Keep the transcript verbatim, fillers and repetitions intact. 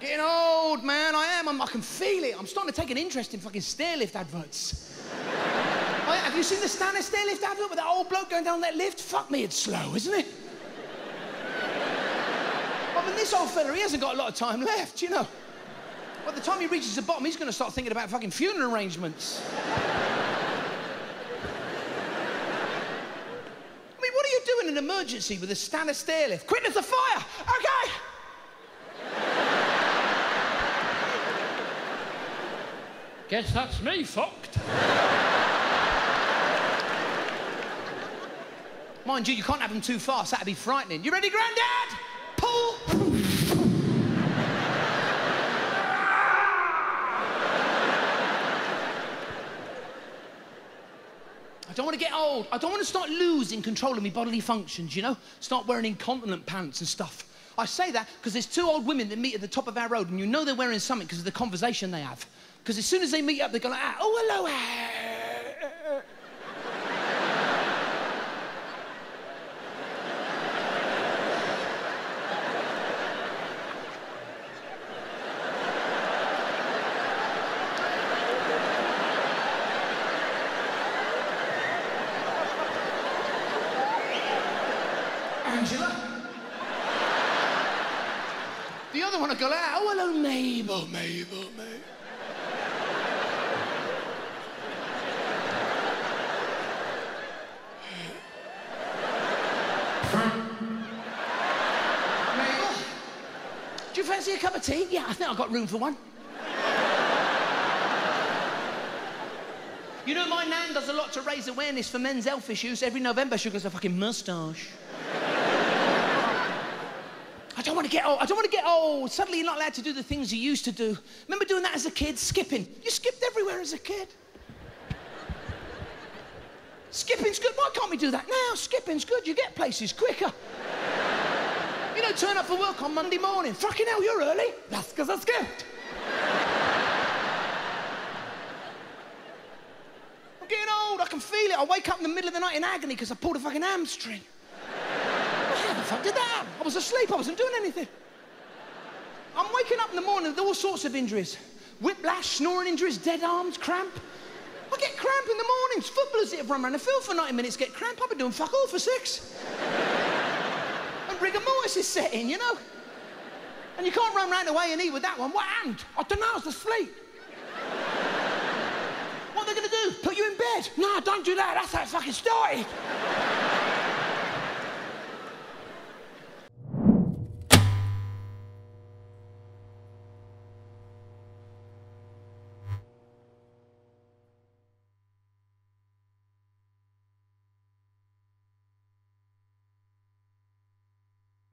Getting old, man. I am. I'm, I can feel it. I'm starting to take an interest in fucking stairlift adverts. I, have you seen the Stannah stairlift advert with that old bloke going down that lift? Fuck me, it's slow, isn't it? But I mean, this old fella, he hasn't got a lot of time left, you know. By the time he reaches the bottom, he's going to start thinking about fucking funeral arrangements. I mean, what are you doing in an emergency with a Stannah stairlift? Quick as the fire! Okay! Guess that's me fucked. Mind you, you can't have them too fast. That'd be frightening. You ready, Grandad? Pull. I don't want to get old. I don't want to start losing control of my bodily functions, you know? Start wearing incontinent pants and stuff. I say that because there's two old women that meet at the top of our road, and you know they're wearing something because of the conversation they have. Because as soon as they meet up, they go like, ah, oh, hello, ah. Angela? The other one, I go like, ah, oh, hello, Mabel, Mabel, Mabel. Mabel, do you fancy a cup of tea? Yeah, I think I've got room for one. You know, my nan does a lot to raise awareness for men's health issues. Every November, she goes a fucking moustache. I don't want to get old. I don't want to get old. Suddenly, you're not allowed to do the things you used to do. Remember doing that as a kid? Skipping. You skipped everywhere as a kid. Skipping's good. Why can't we do that now? Skipping's good. You get places quicker. You know, turn up for work on Monday morning. Fucking hell, you're early. That's because I skipped. I'm getting old. I can feel it. I wake up in the middle of the night in agony because I pulled a fucking hamstring. How the fuck did that happen? I was asleep. I wasn't doing anything. I'm waking up in the morning with all sorts of injuries. Whiplash, snoring injuries, dead arms, cramp. I get cramp in the mornings. Footballers that have run around the field for ninety minutes get cramp. I've been doing fuck all for six. And rigor mortis is setting, you know. And you can't run round away and eat with that one. What hand? I don't know. I was asleep. What are they going to do? Put you in bed? No, don't do that. That's how it fucking started.